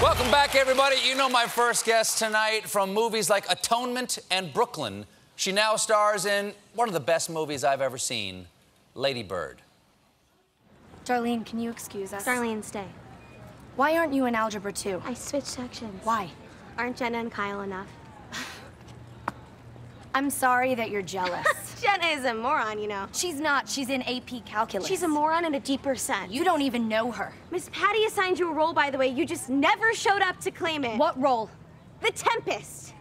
Welcome back, everybody. You know my first guest tonight from movies like Atonement and Brooklyn. She now stars in one of the best movies I've ever seen, Lady Bird. Darlene, can you excuse us? Darlene, stay. Why aren't you in Algebra 2? I switched sections. Why? Aren't Jenna and Kyle enough? I'm sorry that you're jealous. Jenna is a moron, you know. She's not. She's in AP Calculus. She's a moron and a D%. You don't even know her. Miss Patty assigned you a role, by the way. You just never showed up to claim it. What role? The Tempest.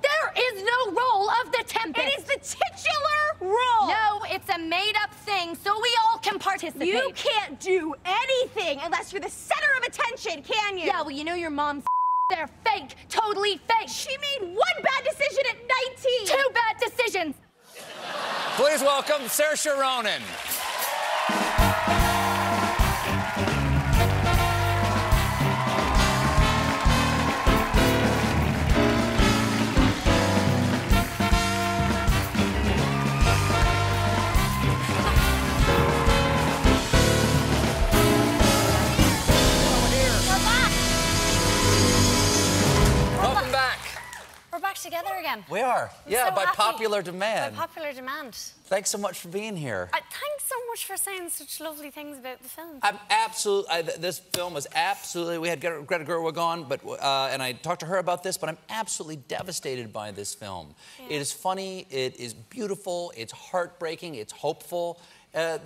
There is no role of the Tempest. It is the titular role. No, it's a made-up thing, so we all can participate. You can't do anything unless you're the center of attention, can you? Yeah, well, you know your mom's they're fake, totally fake. She made one bad decision at 19. Two bad decisions. Please welcome Saoirse Ronan. Together again. We are. I'm yeah, so by happy. Popular demand. By popular demand. Thanks so much for being here. Thanks so much for saying such lovely things about the film. I'm absolutely, this film is absolutely, we had Greta Gerwig on, but, and I talked to her about this, but I'm absolutely devastated by this film. Yeah. It is funny, it is beautiful, it's heartbreaking, it's hopeful, and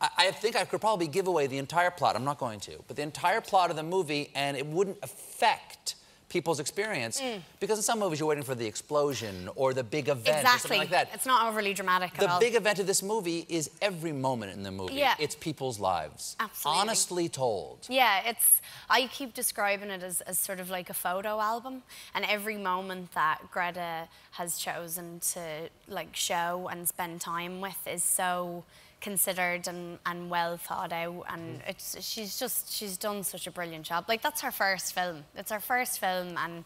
I think I could probably give away the entire plot. I'm not going to, but the entire plot of the movie, and it wouldn't affect people's experience, because in some movies you're waiting for the explosion or the big event or something like that. It's not overly dramatic at all. The big event of this movie is every moment in the movie. Yeah. It's people's lives. Absolutely. Honestly told. Yeah, it's... I keep describing it as sort of like a photo album, and every moment that Greta has chosen to, like, show and spend time with is so considered and well thought out, and it's she's done such a brilliant job. Like, that's her first film. It's her first film, and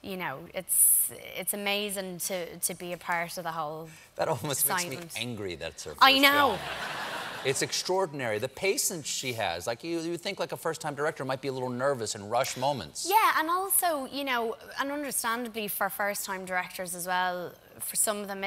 you know, it's amazing to be a part of the whole. That almost makes me angry. That's her first film. I know. It's extraordinary. The patience she has. Like, you think, like, a first-time director might be a little nervous in rush moments. Yeah, and also, you know, and understandably for first-time directors as well, for some of them,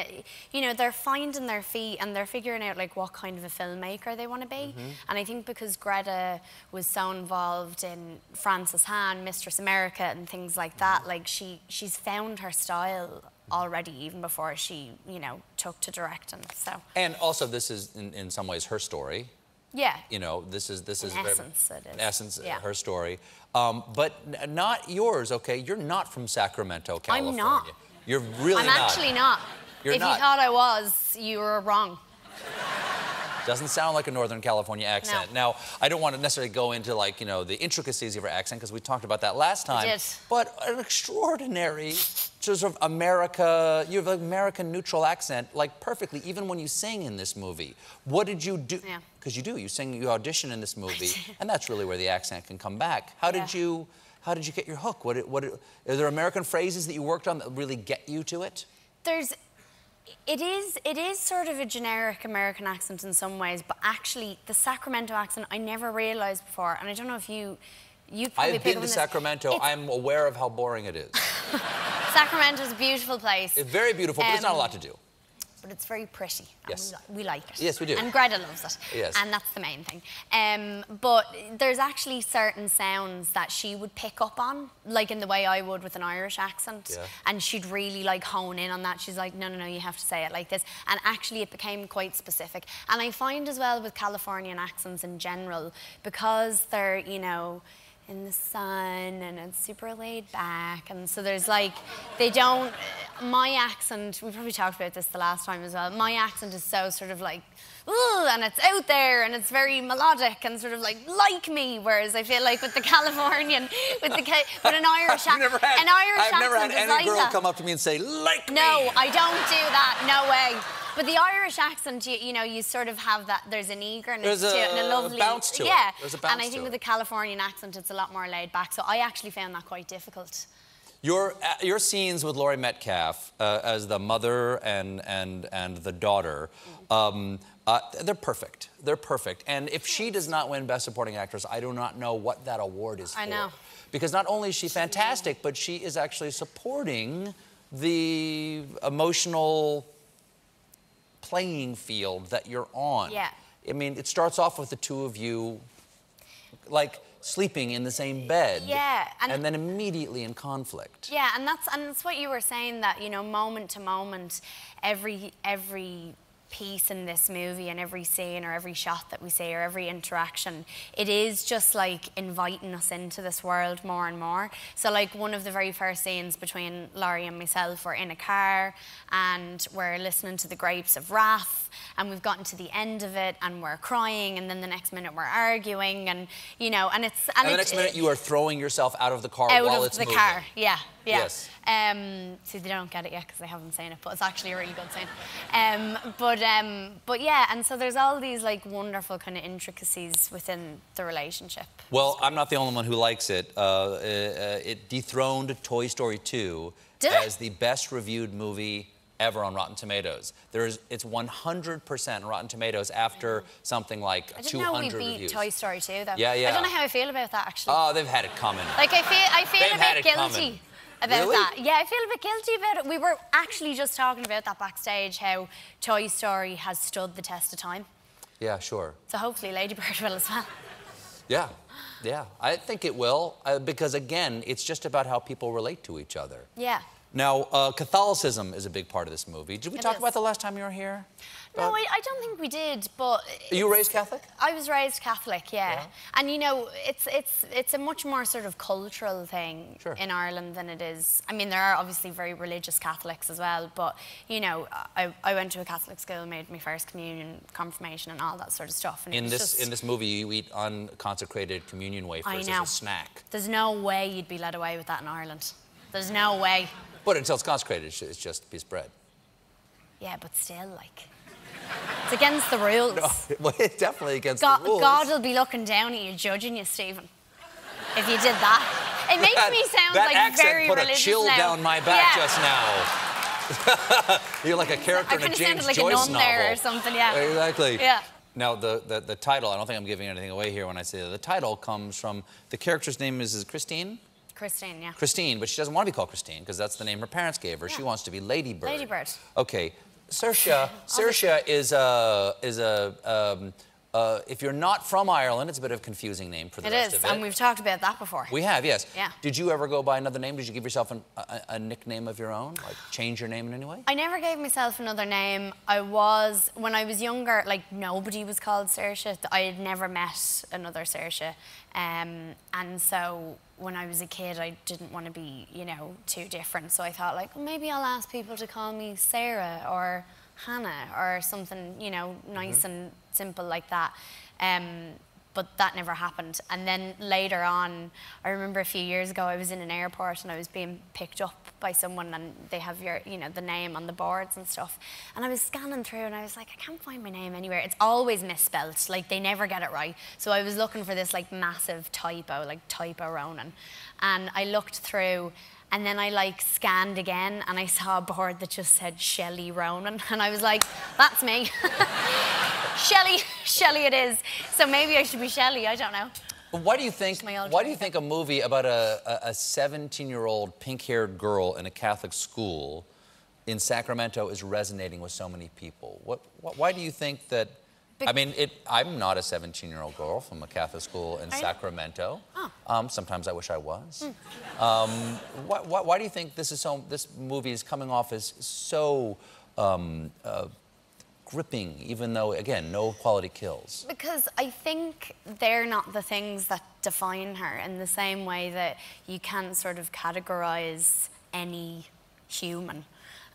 you know, they're finding their feet and they're figuring out, like, what kind of a filmmaker they want to be. And I think because Greta was so involved in Frances Ha and Mistress America and things like that, like, she's found her style already, even before she, you know, took to directing. So. And also, this is in some ways her story. Yeah. You know, this is in essence, it is. In essence, yeah. Her story, but not yours. Okay, you're not from Sacramento, California. I'm not. You're really not. I'm actually not. You're not. If you thought I was, you were wrong. Doesn't sound like a Northern California accent. No. Now, I don't want to necessarily go into, like, you know, the intricacies of her accent, because we talked about that last time. We did. But an extraordinary sort of America, you have an American neutral accent, like, perfectly, even when you sing in this movie. What did you do? Yeah. Because you do, you sing, you audition in this movie, and that's really where the accent can come back. How did you get your hook? Are there American phrases that you worked on that really get you to it? It is sort of a generic American accent in some ways, but actually the Sacramento accent I never realized before, and I don't know if you probably pick up on this. I've been to Sacramento. I'm aware of how boring it is. Sacramento's a beautiful place. It's very beautiful, but it's not a lot to do. But it's very pretty. Yes. We like it. Yes, we do. And Greta loves it. Yes. And that's the main thing. But there's actually certain sounds that she would pick up on, like in the way I would with an Irish accent. Yeah. And she'd really, like, hone in on that. She's like, no, no, no, you have to say it like this. And actually it became quite specific. And I find as well with Californian accents in general, because they're, you know, in the sun, and it's super laid back, and so there's, like, they don't... My accent, we probably talked about this the last time as well, my accent is so sort of like, ooh, and it's out there, and it's very melodic, and sort of like me, whereas I feel like with the Californian, with an Irish accent... I've never had any girl come up to me and say, like me! No, I don't do that, no way. But the Irish accent, you know, you sort of have that, there's an eagerness to it, and a lovely... bounce to it. Yeah, and I think with the Californian accent, it's a lot more laid back, so I actually found that quite difficult. Your scenes with Laurie Metcalf as the mother and the daughter, They're perfect. They're perfect. And if she does not win Best Supporting Actress, I do not know what that award is for. I know. Because not only is she fantastic, but she is actually supporting the emotional playing field that you're on. Yeah. I mean, it starts off with the two of you, like, sleeping in the same bed. Yeah. And then immediately in conflict. Yeah, and that's what you were saying, that, you know, moment to moment, every piece in this movie and every scene or every shot that we see or every interaction, it is just like inviting us into this world more and more. So like one of the very first scenes between Laurie and myself, we're in a car and we're listening to The Grapes of Wrath, and we've gotten to the end of it and we're crying, and then the next minute we're arguing, and you know, and the next minute you are throwing yourself out of the car while it's moving. Out of the car, yeah. Yeah. Yes. See, they don't get it yet because they haven't seen it, but it's actually a really good scene. But yeah, and so there's all these like wonderful kind of intricacies within the relationship. Well, I'm not the only one who likes it. It dethroned Toy Story 2 as the best reviewed movie ever on Rotten Tomatoes. It's 100% Rotten Tomatoes after something like 200 reviews. I didn't know we beat Toy Story 2 though. Yeah, yeah. I don't know how I feel about that actually. Oh, they've had it coming. Like I feel a bit guilty. About really? That. Yeah, I feel a bit guilty about it. We were actually just talking about that backstage, how Toy Story has stood the test of time. Yeah, sure. So hopefully Lady Bird will as well. Yeah, yeah. I think it will, because again, it's just about how people relate to each other. Yeah. Now, Catholicism is a big part of this movie. Did we talk about the last time you were here? No, I don't think we did, but... You were raised Catholic? I was raised Catholic, yeah. And, you know, it's a much more sort of cultural thing in Ireland than it is... I mean, there are obviously very religious Catholics as well, but, you know, I went to a Catholic school, made my first communion, confirmation and all that sort of stuff. And in this movie, you eat unconsecrated communion wafers as a snack. There's no way you'd be led away with that in Ireland. There's no way. But until it's consecrated, it's just a piece of bread. Yeah, but still, like... It's against the rules. No, well, it's definitely against the rules. God will be looking down at you, judging you, Stephen, if you did that. It makes me sound like very religious now. That accent put a chill down my back just now. You're like a character in a James Joyce novel. I kind of sounded like a nun there or something, yeah. Exactly. Yeah. Now, the title, I don't think I'm giving anything away here when I say that. The title comes from... The character's name is Christine? Christine, yeah. Christine, but she doesn't want to be called Christine because that's the name her parents gave her. Yeah. She wants to be Lady Bird. Lady Bird. Okay. Saoirse is if you're not from Ireland, it's a bit of a confusing name for the rest of it. It is, and we've talked about that before. We have, yes. Yeah. Did you ever go by another name? Did you give yourself a nickname of your own? Like, change your name in any way? I never gave myself another name. When I was younger, like, nobody was called Saoirse. I had never met another Saoirse. And so when I was a kid, I didn't want to be, you know, too different. So I thought, like, well, maybe I'll ask people to call me Sarah or Hannah or something, you know, nice and simple like that. But that never happened. And then later on, I remember a few years ago, I was in an airport and I was being picked up by someone, and they have your, you know, the name on the boards and stuff. And I was scanning through and I was like, I can't find my name anywhere. It's always misspelled. Like, they never get it right. So I was looking for this, like, massive typo, like Typo Ronan. And I looked through, and then I, like, scanned again and I saw a board that just said Shelley Ronan. And I was like, that's me. Shelley it is. So maybe I should be Shelley, I don't know. Why do you think a movie about a 17-year-old pink-haired girl in a Catholic school in Sacramento is resonating with so many people? Why do you think that... I mean, I'm not a 17-year-old girl from a Catholic school in Sacramento. Oh. Sometimes I wish I was. Mm. Why do you think this movie is coming off as so gripping, even though, again, no quality kills? Because I think they're not the things that define her, in the same way that you can sort of categorize any human.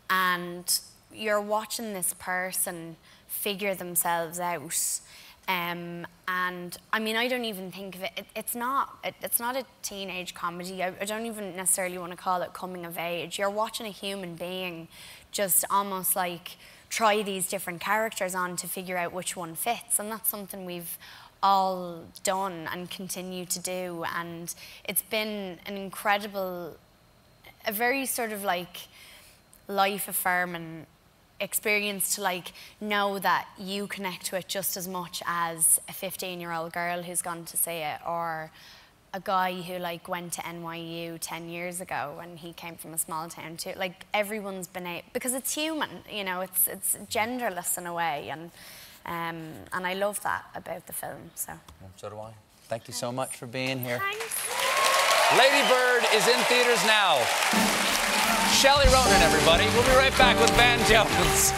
And you're watching this person figure themselves out, and I mean, I don't even think of it. It's not a teenage comedy. I don't even necessarily want to call it coming of age. You're watching a human being just almost like try these different characters on to figure out which one fits, and that's something we've all done and continue to do, and it's been an incredible, a very sort of like life-affirming experience to like know that you connect to it just as much as a 15-year-old girl who's gone to see it, or a guy who like went to NYU 10 years ago when he came from a small town too. Like everyone's been able, because it's human, you know, it's genderless in a way, and I love that about the film. So so do I. Thank you so much for being here. Thanks. Lady Bird is in theaters now. Shelley Ronan, everybody. We'll be right back with Van Jones.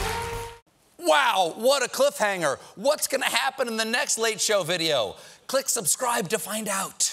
Wow, what a cliffhanger. What's gonna happen in the next Late Show video? Click subscribe to find out.